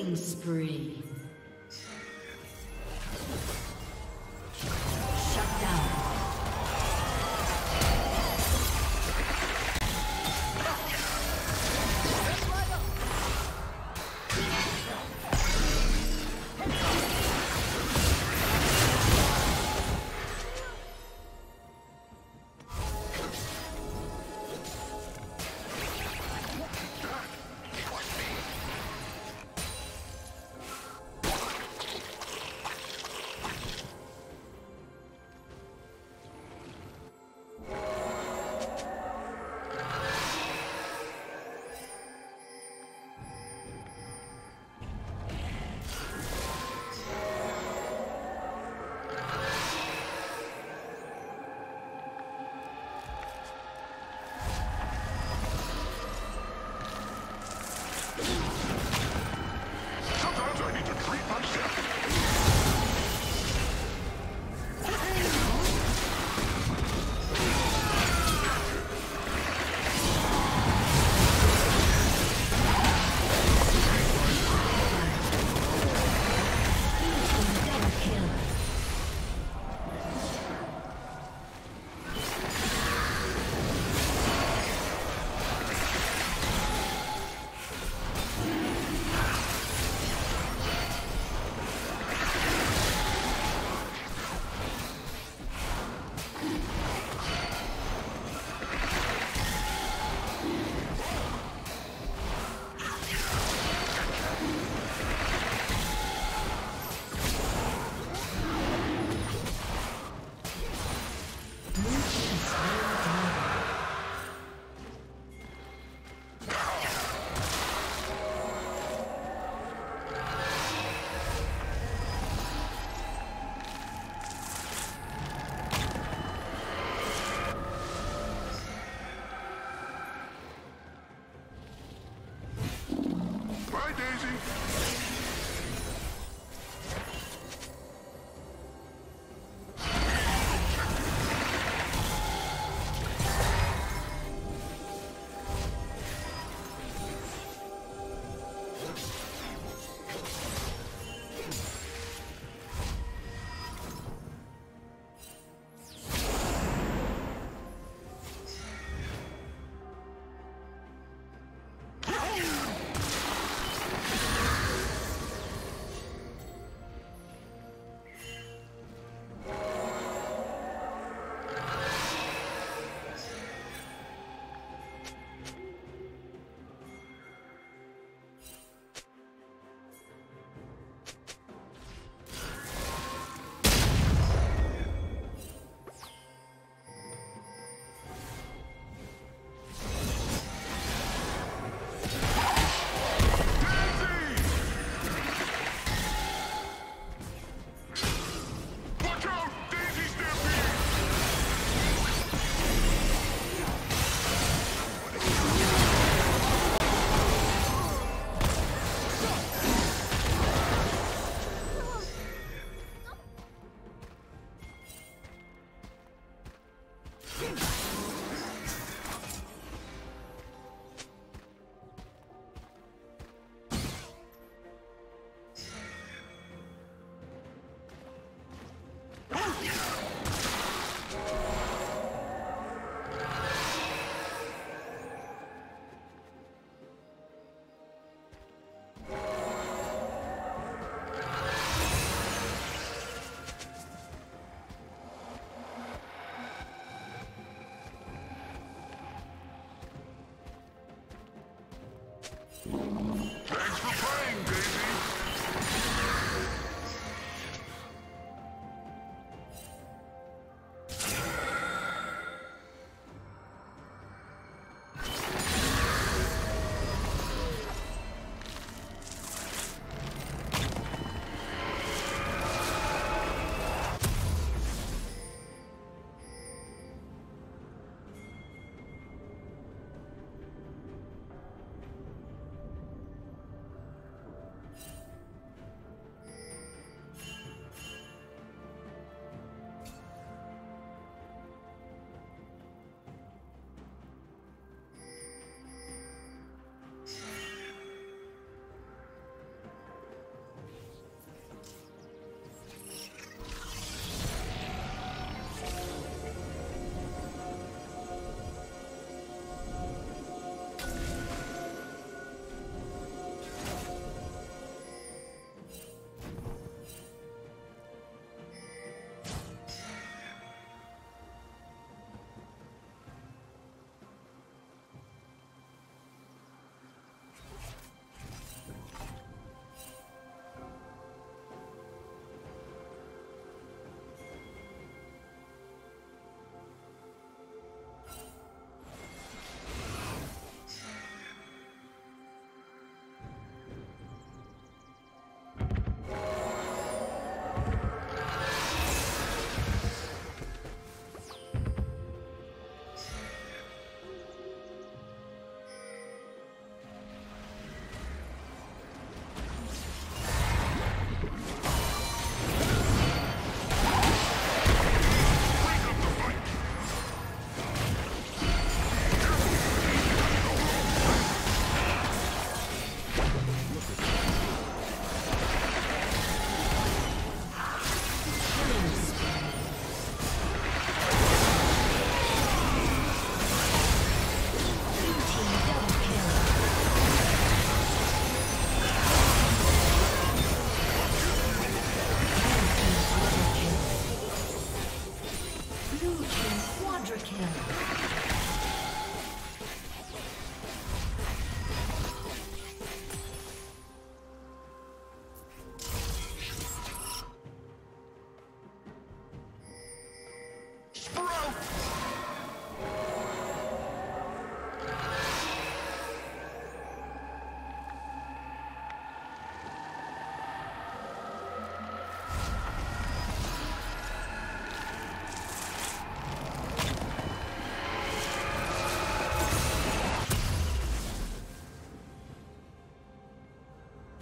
Killing spree.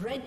Red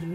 Blue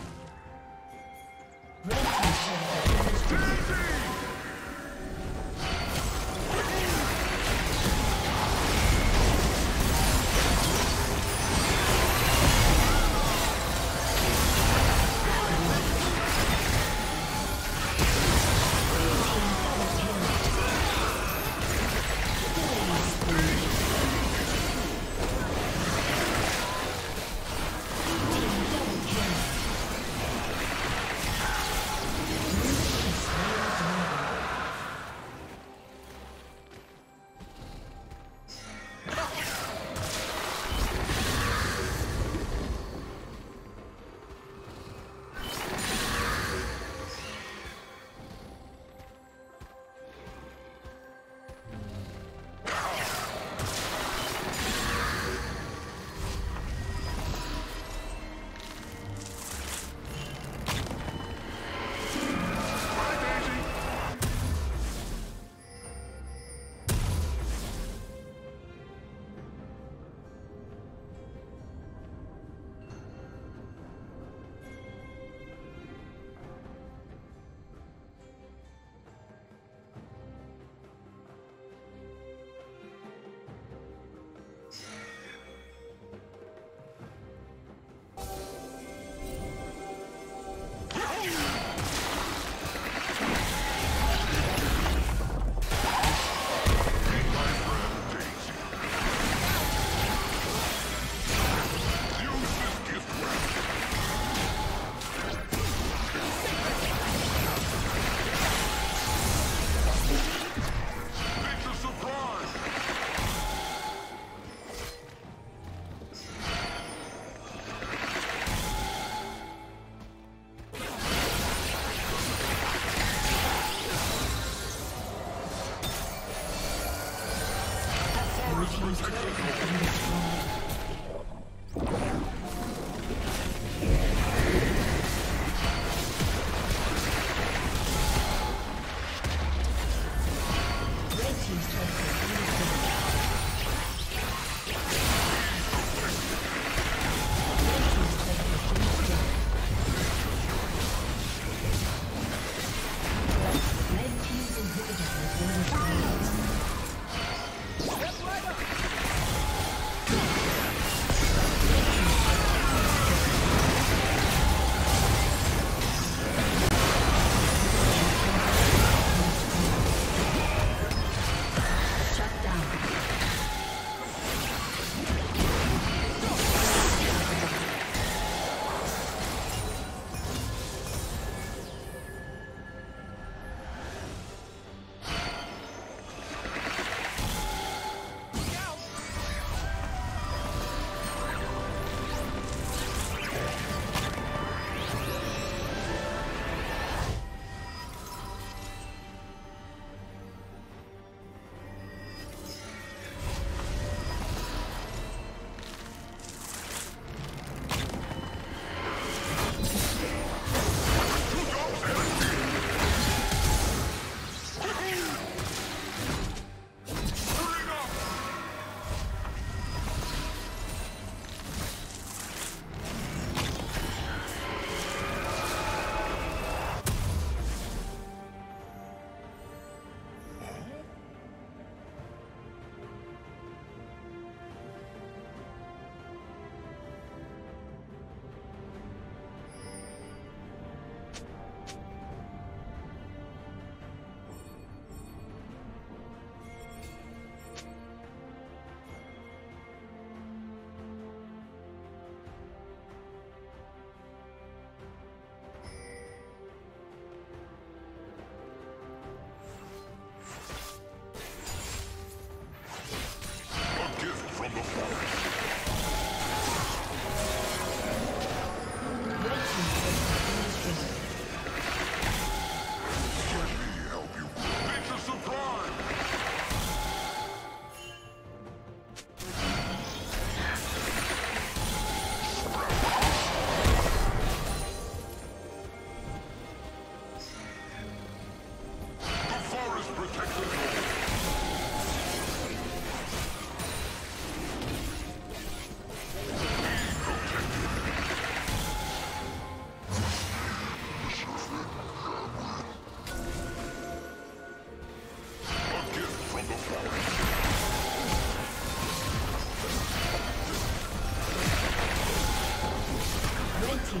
has been destroyed.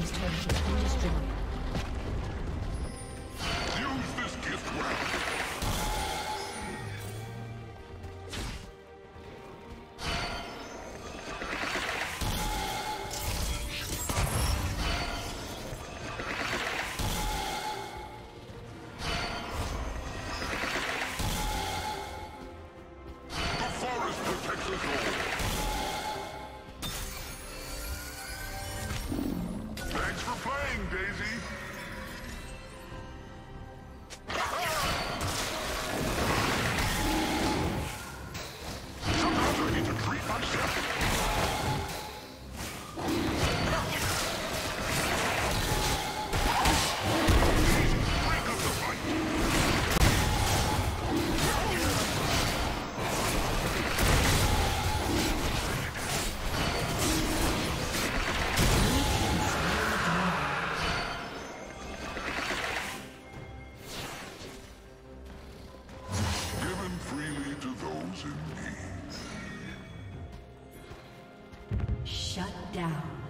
team's turret has been destroyed. Shut down.